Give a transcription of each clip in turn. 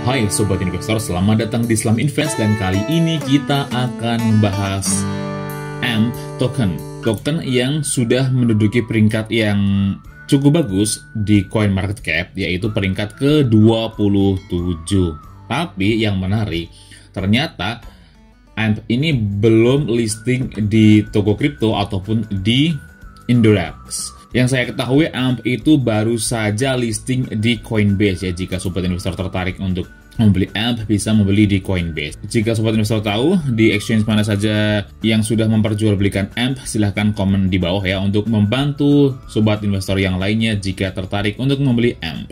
Hai Sobat Investor, selamat datang di SlamInvest dan kali ini kita akan membahas AMP Token. Token yang sudah menduduki peringkat yang cukup bagus di Coin Market Cap, yaitu peringkat ke-27. Tapi yang menarik, ternyata AMP ini belum listing di toko kripto ataupun di Indodax. Yang saya ketahui, AMP itu baru saja listing di Coinbase. Ya, jika sobat investor tertarik untuk membeli AMP, bisa membeli di Coinbase. Jika sobat investor tahu di exchange mana saja yang sudah memperjualbelikan AMP, silahkan komen di bawah ya untuk membantu sobat investor yang lainnya jika tertarik untuk membeli AMP.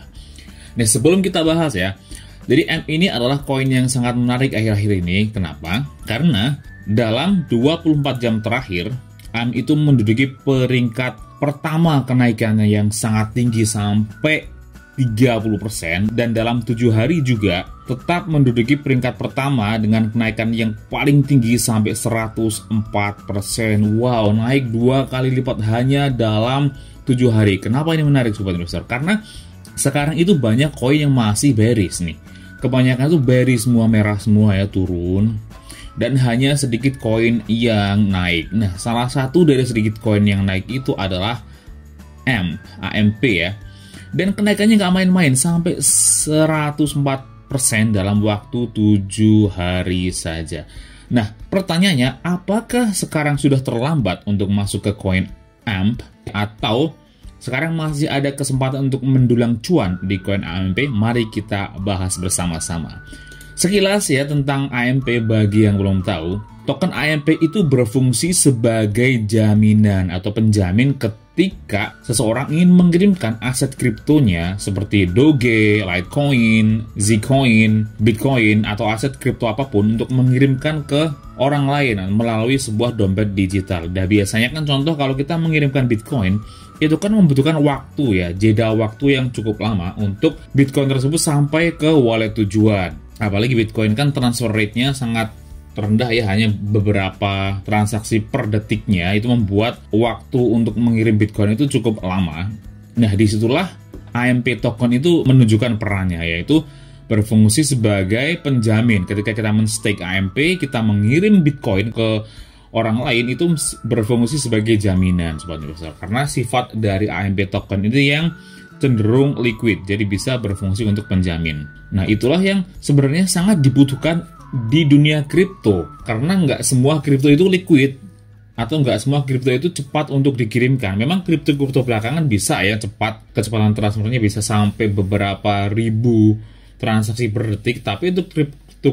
Nah, sebelum kita bahas ya, jadi AMP ini adalah koin yang sangat menarik akhir-akhir ini. Kenapa? Karena dalam 24 jam terakhir, AMP itu menduduki peringkat pertama kenaikannya yang sangat tinggi sampai 30% dan dalam 7 hari juga tetap menduduki peringkat pertama dengan kenaikan yang paling tinggi sampai 104%. Wow, naik 2 kali lipat hanya dalam 7 hari. Kenapa ini menarik sobat investor? Karena sekarang itu banyak koin yang masih bearish nih. Kebanyakan itu bearish semua, merah semua ya, turun. Dan hanya sedikit koin yang naik. Nah, salah satu dari sedikit koin yang naik itu adalah AMP ya. Dan kenaikannya nggak main-main sampai 104% dalam waktu 7 hari saja. Nah, pertanyaannya, apakah sekarang sudah terlambat untuk masuk ke koin AMP? Atau sekarang masih ada kesempatan untuk mendulang cuan di koin AMP? Mari kita bahas bersama-sama. Sekilas ya tentang AMP bagi yang belum tahu, token AMP itu berfungsi sebagai jaminan atau penjamin ketika seseorang ingin mengirimkan aset kriptonya seperti Doge, Litecoin, Zcoin, Bitcoin, atau aset kripto apapun untuk mengirimkan ke orang lain melalui sebuah dompet digital. Dan biasanya kan contoh kalau kita mengirimkan Bitcoin, itu kan membutuhkan waktu ya, jeda waktu yang cukup lama untuk Bitcoin tersebut sampai ke wallet tujuan. Apalagi Bitcoin kan transfer rate-nya sangat rendah ya, hanya beberapa transaksi per detiknya, itu membuat waktu untuk mengirim Bitcoin itu cukup lama. Nah, disitulah AMP token itu menunjukkan perannya, yaitu berfungsi sebagai penjamin. Ketika kita men-stake AMP, kita mengirim Bitcoin ke orang lain, itu berfungsi sebagai jaminan sobat investor. Karena sifat dari AMP token itu yang cenderung liquid, jadi bisa berfungsi untuk penjamin. Nah, itulah yang sebenarnya sangat dibutuhkan di dunia kripto, karena nggak semua kripto itu liquid atau nggak semua kripto itu cepat untuk dikirimkan. Memang kripto-kripto belakangan bisa ya cepat, kecepatan transfernya bisa sampai beberapa ribu transaksi per detik, tapi untuk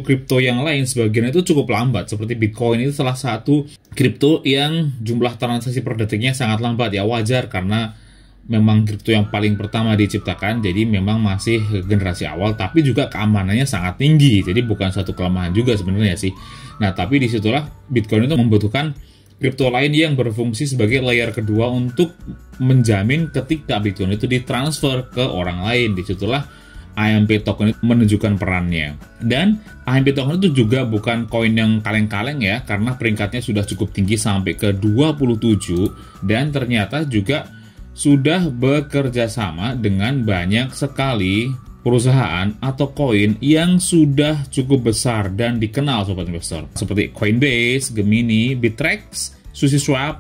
kripto yang lain sebagian itu cukup lambat, seperti Bitcoin itu salah satu kripto yang jumlah transaksi per detiknya sangat lambat ya, wajar karena memang kripto yang paling pertama diciptakan, jadi memang masih generasi awal, tapi juga keamanannya sangat tinggi, jadi bukan satu kelemahan juga sebenarnya sih. Nah, tapi disitulah Bitcoin itu membutuhkan kripto lain yang berfungsi sebagai layer kedua untuk menjamin ketika Bitcoin itu ditransfer ke orang lain. Disitulah AMP token itu menunjukkan perannya. Dan AMP token itu juga bukan koin yang kaleng-kaleng ya, karena peringkatnya sudah cukup tinggi sampai ke 27, dan ternyata juga sudah bekerja sama dengan banyak sekali perusahaan atau koin yang sudah cukup besar dan dikenal sobat investor, seperti Coinbase, Gemini, Bitrex, SushiSwap,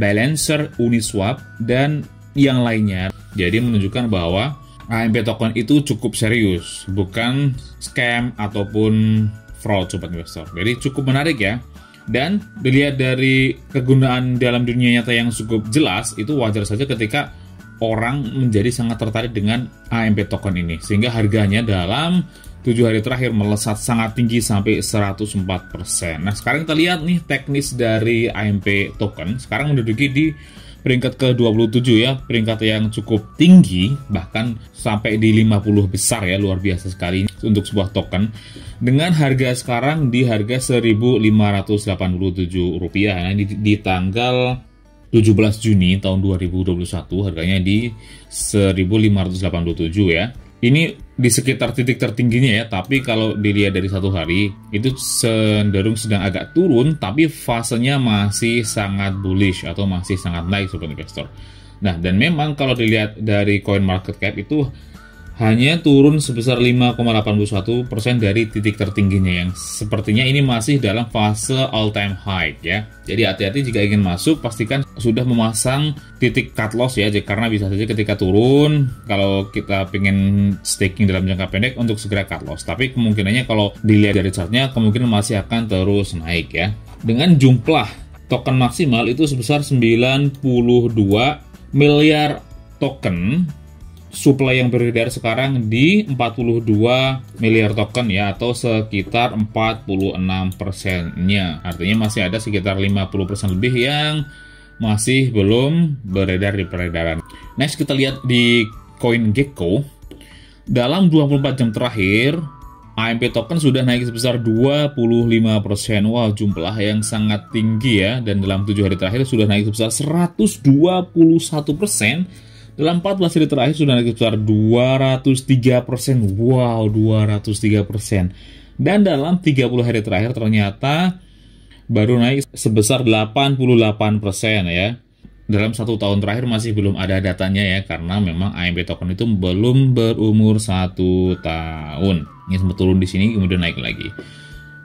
Balancer, Uniswap, dan yang lainnya. Jadi menunjukkan bahwa AMP token itu cukup serius, bukan scam ataupun fraud sobat investor. Jadi cukup menarik ya. Dan dilihat dari kegunaan dalam dunia nyata yang cukup jelas, itu wajar saja ketika orang menjadi sangat tertarik dengan AMP token ini. Sehingga harganya dalam 7 hari terakhir melesat sangat tinggi sampai 104%. Nah, sekarang kita lihat nih teknis dari AMP token. Sekarang menduduki di peringkat ke-27 ya, peringkat yang cukup tinggi, bahkan sampai di 50 besar ya, luar biasa sekali untuk sebuah token. Dengan harga sekarang di harga Rp1.587, nah, di tanggal 17 Juni tahun 2021 harganya di 1.587 ya. Ini di sekitar titik tertingginya ya, tapi kalau dilihat dari satu hari itu cenderung sedang agak turun, tapi fasenya masih sangat bullish atau masih sangat naik sobat investor. Nah, dan memang kalau dilihat dari Coin Market Cap itu hanya turun sebesar 5,81% dari titik tertingginya yang sepertinya ini masih dalam fase all time high ya. Jadi hati-hati jika ingin masuk, pastikan sudah memasang titik cut loss ya, karena bisa saja ketika turun kalau kita pengen staking dalam jangka pendek untuk segera cut loss, tapi kemungkinannya kalau dilihat dari chartnya kemungkinan masih akan terus naik ya. Dengan jumlah token maksimal itu sebesar 92 miliar token, supply yang beredar sekarang di 42 miliar token ya, atau sekitar 46%-nya. Artinya masih ada sekitar 50% lebih yang masih belum beredar di peredaran. Next kita lihat di CoinGecko. Dalam 24 jam terakhir, AMP token sudah naik sebesar 25%. Wow, jumlah yang sangat tinggi ya. Dan dalam 7 hari terakhir sudah naik sebesar 121%. Dalam 14 hari terakhir sudah naik sebesar 203%. Wow, 203%. Dan dalam 30 hari terakhir ternyata baru naik sebesar 88% ya. Dalam 1 tahun terakhir masih belum ada datanya ya, karena memang AMP token itu belum berumur 1 tahun. Ini sempat turun di sini kemudian naik lagi.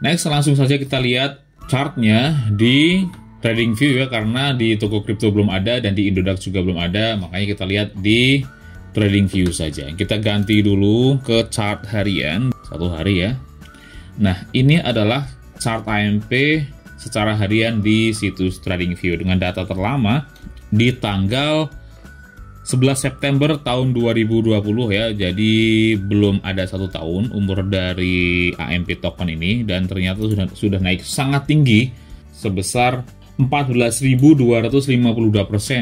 Next langsung saja kita lihat chartnya di TradingView ya, karena di toko kripto belum ada dan di Indodax juga belum ada, makanya kita lihat di TradingView saja. Kita ganti dulu ke chart harian, 1 hari ya. Nah, ini adalah chart AMP secara harian di situs TradingView dengan data terlama di tanggal 11 September tahun 2020 ya. Jadi belum ada 1 tahun umur dari AMP token ini, dan ternyata sudah naik sangat tinggi sebesar 14.252%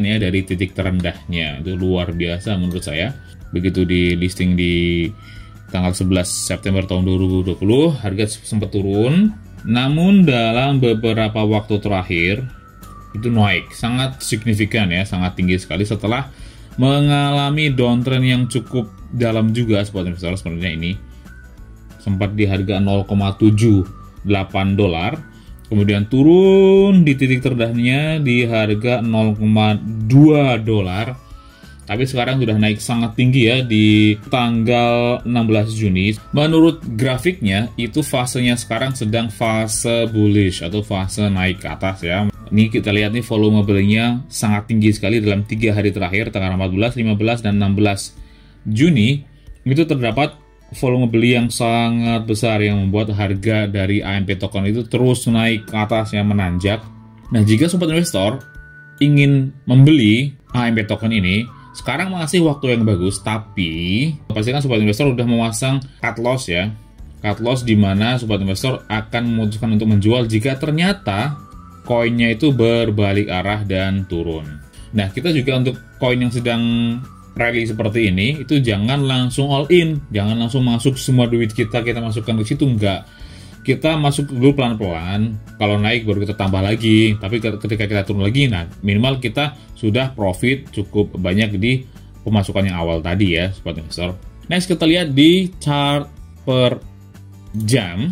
ya dari titik terendahnya. Itu luar biasa menurut saya. Begitu di listing di tanggal 11 September tahun 2020, harga sempat turun, namun dalam beberapa waktu terakhir itu naik sangat signifikan ya, sangat tinggi sekali setelah mengalami downtrend yang cukup dalam juga. Spot investor sebenarnya ini sempat di harga $0,78, kemudian turun di titik terdahnya di harga $0,2, tapi sekarang sudah naik sangat tinggi ya di tanggal 16 Juni. Menurut grafiknya itu fasenya sekarang sedang fase bullish atau fase naik ke atas ya. Ini kita lihat nih, volume belinya sangat tinggi sekali dalam 3 hari terakhir tanggal 14, 15, dan 16 Juni itu terdapat volume beli yang sangat besar yang membuat harga dari AMP token itu terus naik ke atas yang menanjak. Nah, jika sobat investor ingin membeli AMP token ini, sekarang masih waktu yang bagus, tapi pastikan sobat investor sudah memasang cut loss ya. Cut loss di mana sobat investor akan memutuskan untuk menjual jika ternyata koinnya itu berbalik arah dan turun. Nah, kita juga untuk koin yang sedang rally seperti ini itu jangan langsung all in, jangan langsung masuk semua duit kita masukkan ke situ, enggak. Kita masuk dulu pelan-pelan, kalau naik baru kita tambah lagi, tapi ketika kita turun lagi, nah minimal kita sudah profit cukup banyak di pemasukan yang awal tadi ya sobat investor. Next kita lihat di chart per jam.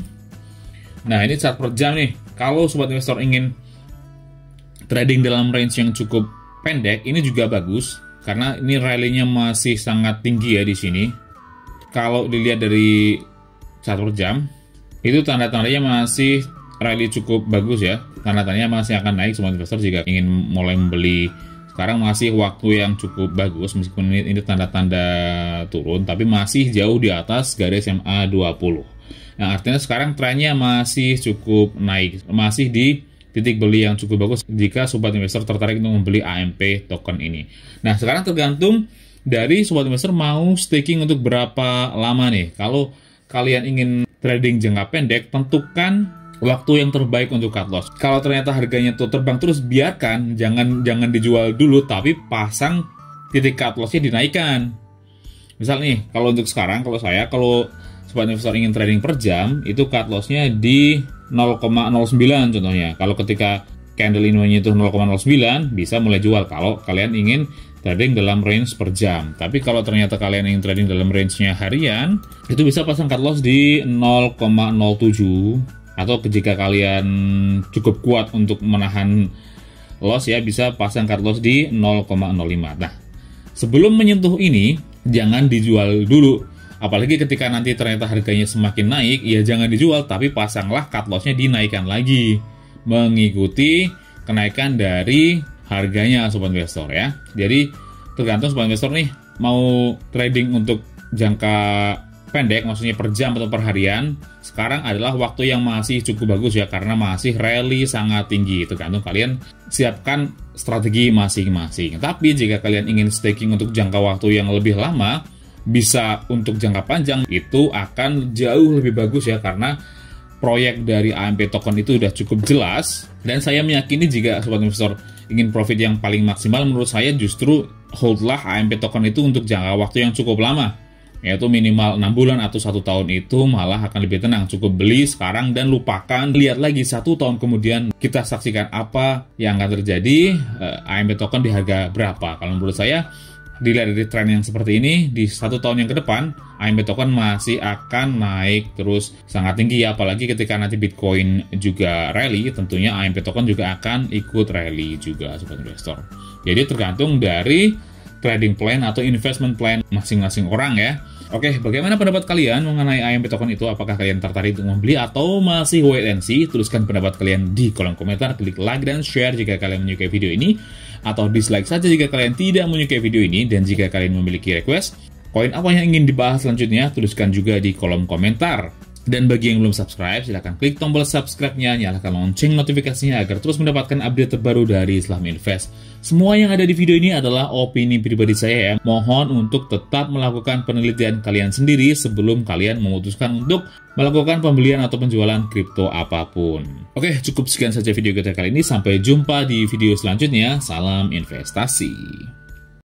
Nah, ini chart per jam nih. Kalau sobat investor ingin trading dalam range yang cukup pendek, ini juga bagus karena ini rally-nya masih sangat tinggi ya di sini. Kalau dilihat dari 1 jam, itu tanda-tandanya masih rally cukup bagus ya. Tanda-tandanya masih akan naik sobat investor jika ingin mulai membeli. Sekarang masih waktu yang cukup bagus, meskipun ini tanda-tanda turun, tapi masih jauh di atas garis MA 20. Nah, artinya sekarang trennya masih cukup naik, masih di titik beli yang cukup bagus jika sobat investor tertarik untuk membeli AMP token ini. Nah, sekarang tergantung dari sobat investor mau staking untuk berapa lama nih. Kalau kalian ingin trading jangka pendek, tentukan waktu yang terbaik untuk cut loss. Kalau ternyata harganya tuh terbang terus, biarkan, jangan dijual dulu, tapi pasang titik cut lossnya dinaikkan. Misal nih, kalau untuk sekarang, kalau sobat investor ingin trading per jam, itu cut lossnya di 0,09 contohnya. Kalau ketika candle inwardnya itu 0,09, bisa mulai jual kalau kalian ingin trading dalam range per jam. Tapi kalau ternyata kalian ingin trading dalam range-nya harian, itu bisa pasang cut loss di 0,07, atau jika kalian cukup kuat untuk menahan loss ya, bisa pasang cut loss di 0,05. Nah, sebelum menyentuh ini jangan dijual dulu. Apalagi ketika nanti ternyata harganya semakin naik, ya jangan dijual, tapi pasanglah cut loss-nya dinaikkan lagi mengikuti kenaikan dari harganya sobat investor ya. Jadi tergantung sobat investor nih mau trading untuk jangka pendek, maksudnya per jam atau per harian. Sekarang adalah waktu yang masih cukup bagus ya, karena masih rally sangat tinggi. Tergantung kalian siapkan strategi masing-masing. Tapi jika kalian ingin staking untuk jangka waktu yang lebih lama, bisa untuk jangka panjang, itu akan jauh lebih bagus ya, karena proyek dari AMP Token itu sudah cukup jelas. Dan saya meyakini jika sobat investor ingin profit yang paling maksimal, menurut saya justru holdlah AMP Token itu untuk jangka waktu yang cukup lama, yaitu minimal 6 bulan atau 1 tahun. Itu malah akan lebih tenang. Cukup beli sekarang dan lupakan, lihat lagi 1 tahun kemudian kita saksikan apa yang akan terjadi AMP Token di harga berapa. Kalau menurut saya, dilihat dari tren yang seperti ini, di 1 tahun yang ke depan AMP Token masih akan naik terus sangat tinggi ya. Apalagi ketika nanti Bitcoin juga rally, tentunya AMP Token juga akan ikut rally juga sobat investor. Jadi tergantung dari trading plan atau investment plan masing-masing orang ya. Oke, bagaimana pendapat kalian mengenai AMP Token itu? Apakah kalian tertarik untuk membeli atau masih wait and see? Tuliskan pendapat kalian di kolom komentar, klik like dan share jika kalian menyukai video ini, atau dislike saja jika kalian tidak menyukai video ini. Dan jika kalian memiliki request koin apa yang ingin dibahas selanjutnya, tuliskan juga di kolom komentar. Dan bagi yang belum subscribe, silahkan klik tombol subscribe-nya, nyalakan lonceng notifikasinya agar terus mendapatkan update terbaru dari SlamInvest. Semua yang ada di video ini adalah opini pribadi saya ya. Mohon untuk tetap melakukan penelitian kalian sendiri sebelum kalian memutuskan untuk melakukan pembelian atau penjualan kripto apapun. Oke, cukup sekian saja video kita kali ini. Sampai jumpa di video selanjutnya. Salam investasi.